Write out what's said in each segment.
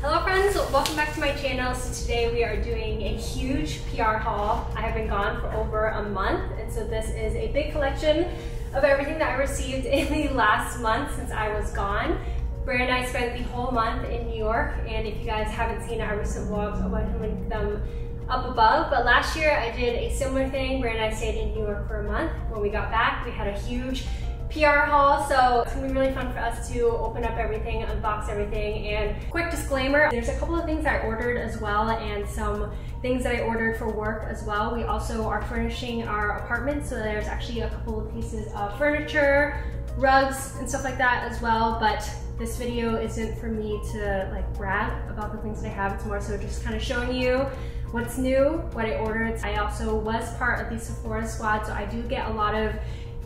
Hello friends, welcome back to my channel. So today we are doing a huge PR haul. I have been gone for over a month, and so this is a big collection of everything that I received in the last month since I was gone. Brandon and I spent the whole month in New York, and if you guys haven't seen our recent vlogs, I'll go ahead and link them up above. But last year I did a similar thing. Brandon and I stayed in New York for a month. When we got back, we had a huge PR haul, so it's gonna be really fun for us to open up everything, unbox everything. And quick disclaimer, there's a couple of things I ordered as well, and some things that I ordered for work as well. We also are furnishing our apartment, so there's actually a couple of pieces of furniture, rugs, and stuff like that as well. But this video isn't for me to like brag about the things that I have. It's more so just kind of showing you what's new, what I ordered. I also was part of the Sephora squad, so I do get a lot of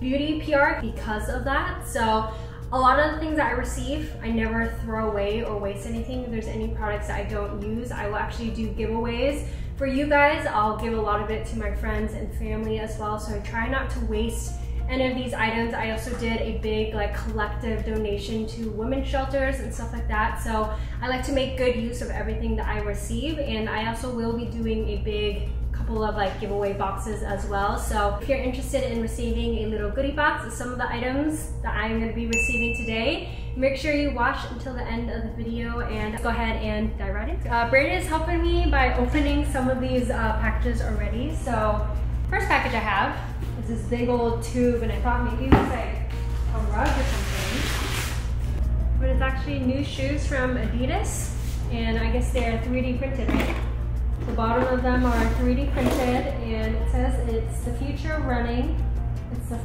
beauty PR because of that. So a lot of the things that I receive, I never throw away or waste anything. If there's any products that I don't use, I will actually do giveaways for you guys. I'll give a lot of it to my friends and family as well, so I try not to waste any of these items. I also did a big like collective donation to women's shelters and stuff like that, so I like to make good use of everything that I receive. And I also will be doing a big couple of like giveaway boxes as well, so if you're interested in receiving a little goodie box of some of the items that I'm going to be receiving today, make sure you watch until the end of the video. And go ahead and dive right into it. Brandon is helping me by opening some of these packages already. So first package I have is this big old tube, and I thought maybe it was like a rug or something, but it's actually new shoes from Adidas, and I guess they're 3D printed, right? The bottom of them are 3D printed, and it says it's the future of running. It's the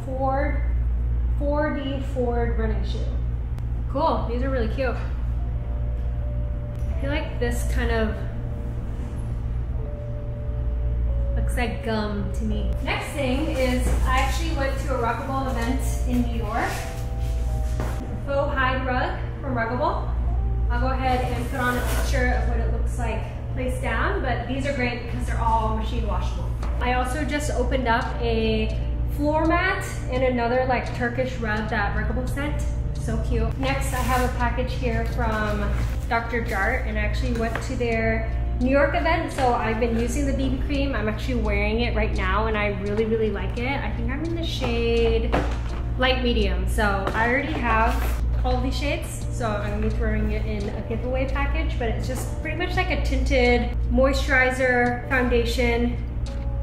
4D Ford running shoe. Cool, these are really cute. I feel like this kind of looks like gum to me. Next thing is I actually went to a Ruggable event in New York. Faux hide rug from Ruggable. I'll go ahead and put on a picture of what it looks like placed down, but these are great because they're all machine washable. I also just opened up a floor mat and another like Turkish rug that Ruggable sent. So cute. Next, I have a package here from Dr. Jart, and I actually went to their New York event, so I've been using the BB cream. I'm actually wearing it right now, and I really, really like it. I think I'm in the shade light medium, so I already have all these shades, so I'm gonna be throwing it in a giveaway package. But it's just pretty much like a tinted moisturizer foundation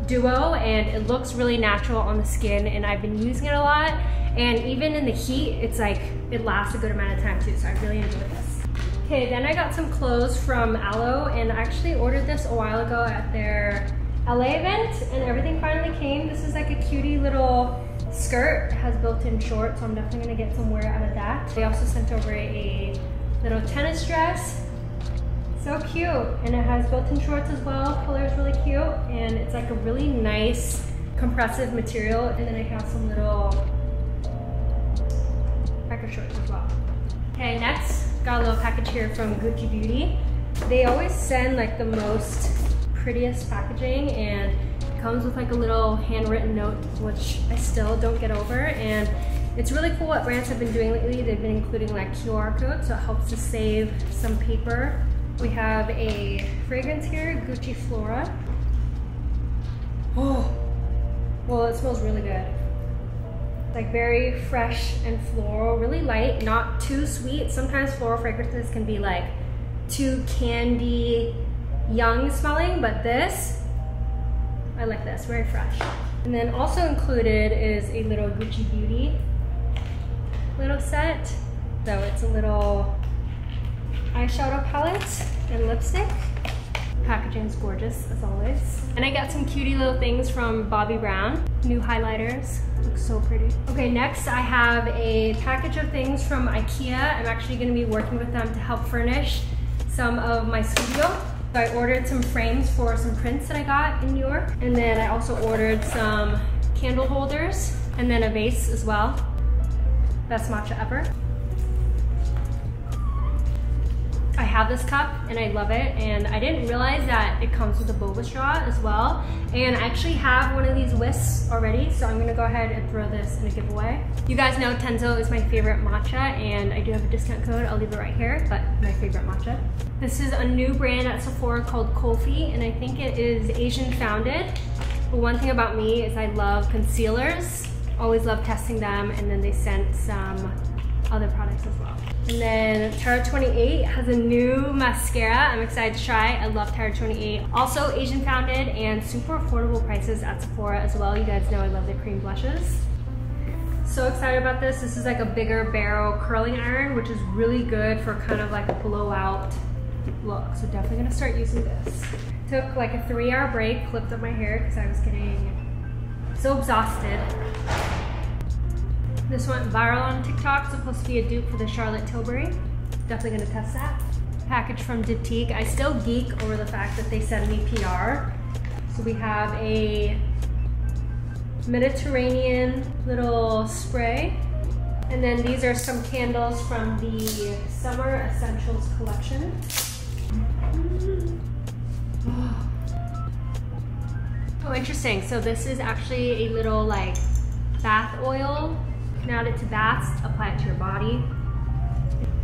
duo, and it looks really natural on the skin, and I've been using it a lot, and even in the heat it's like it lasts a good amount of time too, so I really enjoy this. Okay, then I got some clothes from Aloe, and I actually ordered this a while ago at their LA event, and everything finally came. This is like a cutie little skirt. It has built-in shorts, so I'm definitely gonna get some wear out of that. They also sent over a little tennis dress. So cute, and it has built-in shorts as well. Color is really cute, and it's like a really nice compressive material. And then I have some little cracker shorts as well. Okay, next, got a little package here from Gucci Beauty. They always send like the most prettiest packaging, and comes with like a little handwritten note, which I still don't get over. And it's really cool what brands have been doing lately. They've been including like QR codes, so it helps to save some paper. We have a fragrance here, Gucci Flora. Oh, well, it smells really good. Like very fresh and floral, really light, not too sweet. Sometimes floral fragrances can be like too candy, young smelling, but this, I like this, very fresh. And then also included is a little Gucci Beauty little set. So it's a little eyeshadow palette and lipstick. Packaging is gorgeous as always. And I got some cutie little things from Bobbi Brown. New highlighters, looks so pretty. Okay, next I have a package of things from IKEA. I'm actually gonna be working with them to help furnish some of my studio. So I ordered some frames for some prints that I got in New York. And then I also ordered some candle holders and then a vase as well. Best matcha ever. I I have this cup and I love it, and I didn't realize that it comes with a boba straw as well. And I actually have one of these whisks already, so I'm gonna go ahead and throw this in a giveaway. You guys know Tenzo is my favorite matcha, and I do have a discount code, I'll leave it right here, but my favorite matcha. This is a new brand at Sephora called Kofi, and I think it is Asian founded. But one thing about me is I love concealers. Always love testing them, and then they sent some other products as well. And then Tara 28 has a new mascara I'm excited to try. I love Tara 28. Also Asian founded and super affordable prices at Sephora as well. You guys know I love the cream blushes. So excited about this. This is like a bigger barrel curling iron, which is really good for kind of like a blowout look. So definitely gonna start using this. Took like a 3-hour break, clipped up my hair because I was getting so exhausted. This went viral on TikTok, supposed to be a dupe for the Charlotte Tilbury. Definitely gonna test that. Package from Diptyque. I still geek over the fact that they send me PR. So we have a Mediterranean little spray. And then these are some candles from the Summer Essentials collection. Oh, interesting. So this is actually a little like bath oil. You can add it to baths, apply it to your body.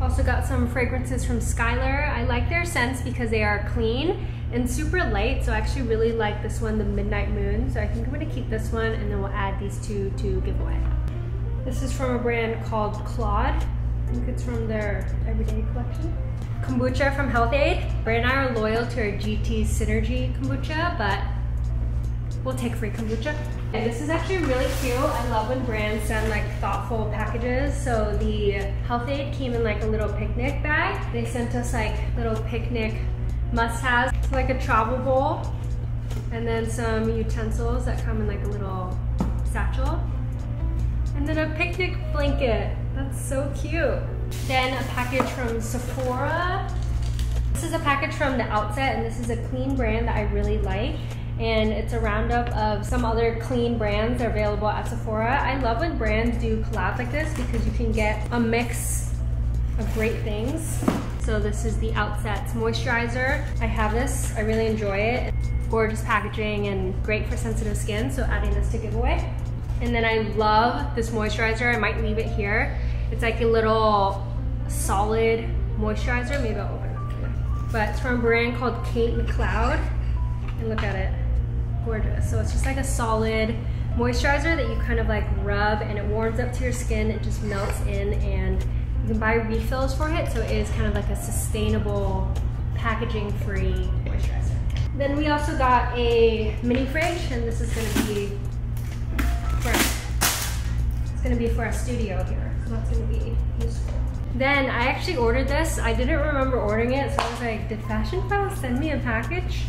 Also got some fragrances from Skylar. I like their scents because they are clean and super light. So I actually really like this one, the Midnight Moon. So I think I'm gonna keep this one, and then we'll add these two to giveaway. This is from a brand called Claude. I think it's from their Everyday collection. Kombucha from HealthAid. Brand and I are loyal to our GT Synergy kombucha, but we'll take free kombucha. And this is actually really cute. I love when brands send like thoughtful packages. So the HealthAid came in like a little picnic bag. They sent us like little picnic must-haves. It's like a travel bowl, and then some utensils that come in like a little satchel, and then a picnic blanket. That's so cute. Then a package from Sephora. This is a package from the Outset, and this is a clean brand that I really like. And it's a roundup of some other clean brands that are available at Sephora. I love when brands do collabs like this because you can get a mix of great things. So this is the Outset's moisturizer. I have this, I really enjoy it. Gorgeous packaging and great for sensitive skin, so adding this to giveaway. And then I love this moisturizer, I might leave it here. It's like a little solid moisturizer, maybe I'll open it up here. But it's from a brand called Kate McLeod, and look at it. Gorgeous. So it's just like a solid moisturizer that you kind of like rub, and it warms up to your skin, it just melts in, and you can buy refills for it, so it is kind of like a sustainable packaging free moisturizer. Then we also got a mini fridge, and this is going to be for, it's going to be for our studio here, so that's going to be useful. Then I actually ordered this. I didn't remember ordering it, so I was like, did Fashionphile send me a package?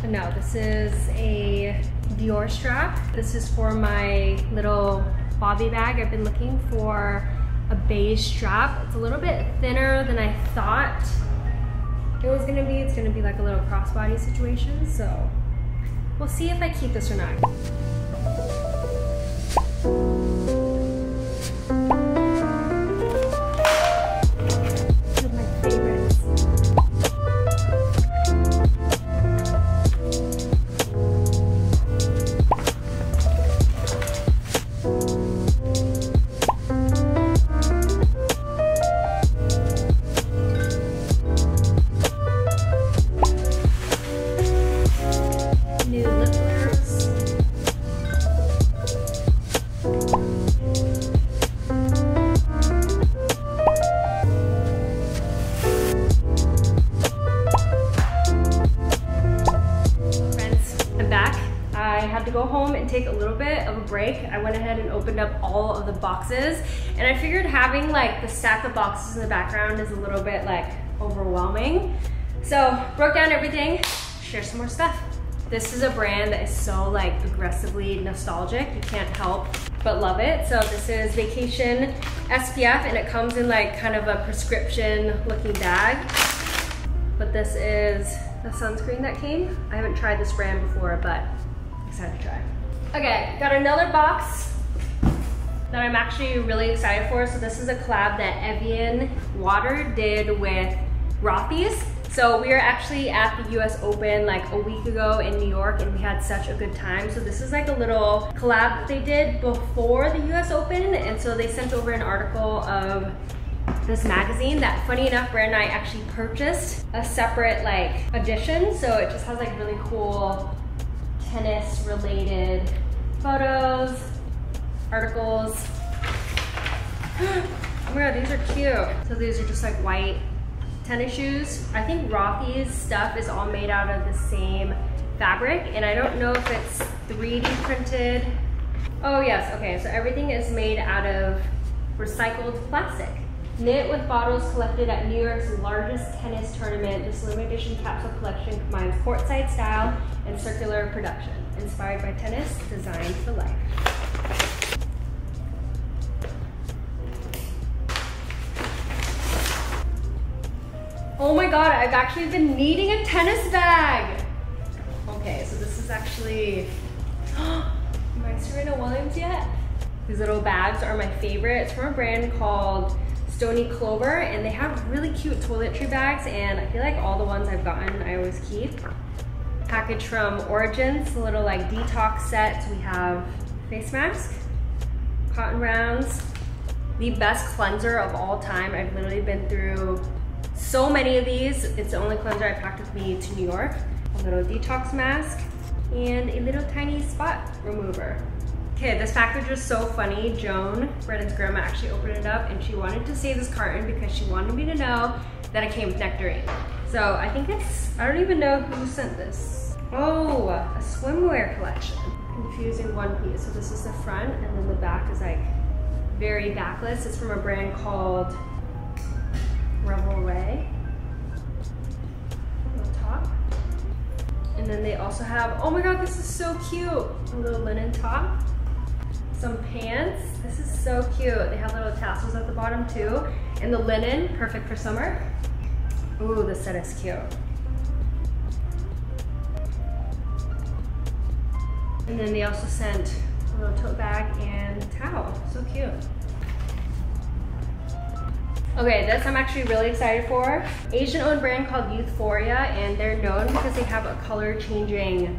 But no, this is a Dior strap. This is for my little Bobby bag. I've been looking for a beige strap. It's a little bit thinner than I thought it was gonna be. It's gonna be like a little crossbody situation, so we'll see if I keep this or not. Take a little bit of a break. I went ahead and opened up all of the boxes, and I figured having like the stack of boxes in the background is a little bit like overwhelming. So broke down everything, share some more stuff. This is a brand that is so like aggressively nostalgic. You can't help but love it. So this is Vacation SPF, and it comes in like kind of a prescription looking bag. But this is the sunscreen that came. I haven't tried this brand before, but excited to try. Okay, got another box that I'm actually really excited for. So this is a collab that Evian Water did with Rothy's. So we were actually at the US Open like a week ago in New York, and we had such a good time. So this is like a little collab that they did before the US Open. And so they sent over an article of this magazine that, funny enough, Brandon and I actually purchased a separate like edition. So it just has like really cool tennis related photos, articles. Oh my god, these are cute. So these are just like white tennis shoes. I think Rothy's stuff is all made out of the same fabric, and I don't know if it's 3D printed. Oh yes, okay, so everything is made out of recycled plastic. Knit with bottles collected at New York's largest tennis tournament, this limited edition capsule collection combines courtside style and circular production. Inspired by tennis, designed for life. Oh my god, I've actually been needing a tennis bag. Okay, so this is actually, am I Serena Williams yet? These little bags are my favorite. It's from a brand called Stony Clover, and they have really cute toiletry bags, and I feel like all the ones I've gotten, I always keep. Package from Origins, a little like detox set. We have face mask, cotton rounds, the best cleanser of all time. I've literally been through so many of these. It's the only cleanser I packed with me to New York. A little detox mask and a little tiny spot remover. Okay, this package was so funny. Joan, Brandon's grandma, actually opened it up, and she wanted to save this carton because she wanted me to know that it came with nectarine. So I think it's, I don't even know who sent this. Oh, a swimwear collection. Confusing one piece. So this is the front, and then the back is like very backless. It's from a brand called Rumble away on the top, and then they also have, oh my god, this is so cute, a little linen top, some pants. This is so cute. They have little tassels at the bottom too, and the linen, perfect for summer. Ooh, this set is cute. And then they also sent a little tote bag and towel. So cute. Okay, this I'm actually really excited for. Asian-owned brand called Youthforia, and they're known because they have a color-changing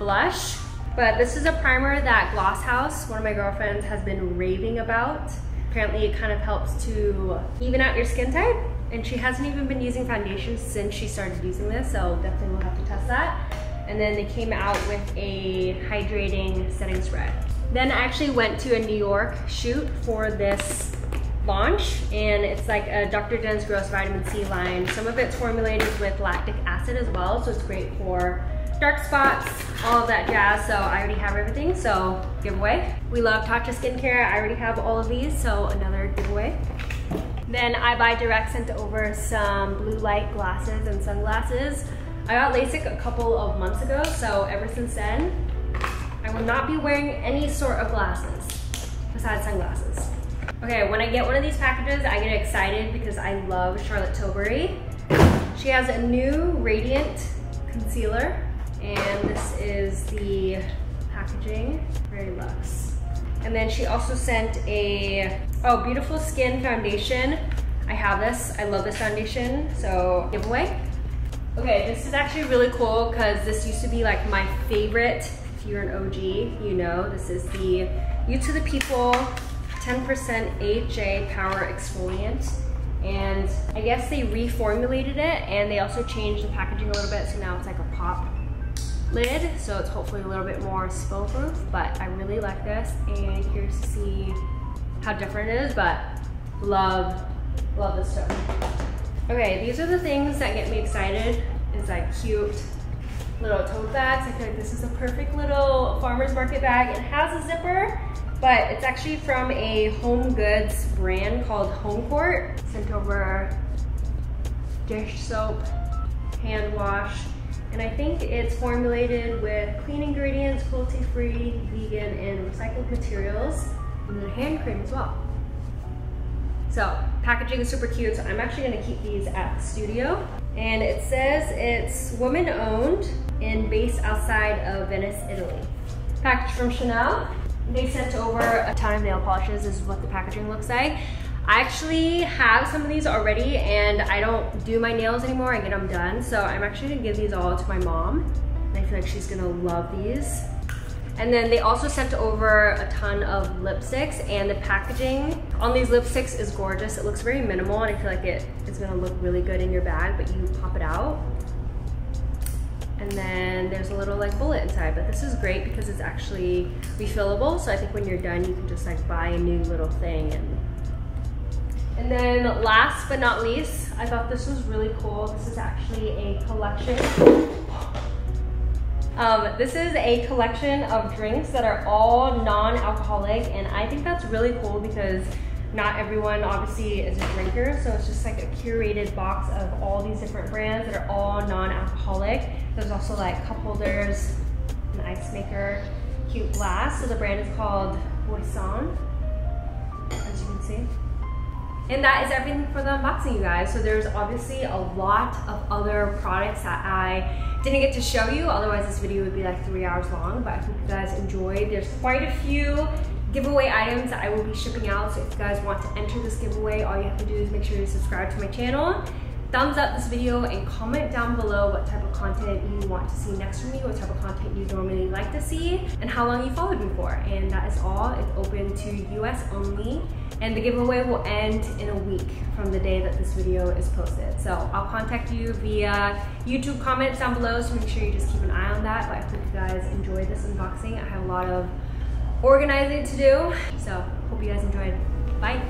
blush. But this is a primer that Gloss House, one of my girlfriends, has been raving about. Apparently it kind of helps to even out your skin type, and she hasn't even been using foundation since she started using this, so definitely we'll have to test that. And then they came out with a hydrating setting spread. Then I actually went to a New York shoot for this launch, and it's like a Dr. Jen's Gross Vitamin C line. Some of it's formulated with lactic acid as well, so it's great for dark spots, all of that jazz. So I already have everything, so giveaway. We love Tatcha Skincare. I already have all of these, so another giveaway. Then I Buy Direct sent over some blue light glasses and sunglasses. I got LASIK a couple of months ago, so ever since then, I will not be wearing any sort of glasses besides sunglasses. Okay, when I get one of these packages, I get excited because I love Charlotte Tilbury. She has a new Radiant Concealer, and this is the packaging, very luxe. And then she also sent a, oh, Beautiful Skin Foundation. I have this, I love this foundation, so giveaway. Okay, this is actually really cool because this used to be like my favorite. If you're an OG, you know, this is the Youth to the People 10% AHA Power Exfoliant, and I guess they reformulated it, and they also changed the packaging a little bit, so now it's like a pop lid, so it's hopefully a little bit more spill proof. But I really like this, and here's to see how different it is, but love this stuff. Okay, these are the things that get me excited, is like cute little tote bags. I feel like this is a perfect little farmer's market bag. It has a zipper, but it's actually from a home goods brand called Home Court. Sent over dish soap, hand wash, and I think it's formulated with clean ingredients, cruelty-free, vegan, and recycled materials, and then hand cream as well. So packaging is super cute, so I'm actually gonna keep these at the studio. And it says it's woman-owned and based outside of Venice, Italy. Package from Chanel. They sent over a ton of nail polishes. This is what the packaging looks like. I actually have some of these already and I don't do my nails anymore, I get them done. So I'm actually gonna give these all to my mom. And I feel like she's gonna love these. And then they also sent over a ton of lipsticks, and the packaging on these lipsticks is gorgeous. It looks very minimal and I feel like it's gonna look really good in your bag, but you pop it out. And then there's a little like bullet inside, but this is great because it's actually refillable. So I think when you're done, you can just like buy a new little thing. And then last but not least, I thought this was really cool. This is actually a collection. This is a collection of drinks that are all non-alcoholic, and I think that's really cool because not everyone obviously is a drinker, so it's just like a curated box of all these different brands that are all non-alcoholic. There's also like cup holders, an ice maker, cute glass. So the brand is called Boisson, as you can see. And that is everything for the unboxing, you guys. So there's obviously a lot of other products that I didn't get to show you, otherwise this video would be like 3 hours long, but I hope you guys enjoyed. There's quite a few giveaway items that I will be shipping out, so if you guys want to enter this giveaway, all you have to do is make sure you subscribe to my channel, thumbs up this video, and comment down below what type of content you want to see next from me, what type of content you normally like to see, and how long you followed me for. And that is all. It's open to US only, and the giveaway will end in a week from the day that this video is posted. So I'll contact you via YouTube comments down below, so make sure you just keep an eye on that. But I hope you guys enjoyed this unboxing. I have a lot of organizing to do. So hope you guys enjoyed. Bye.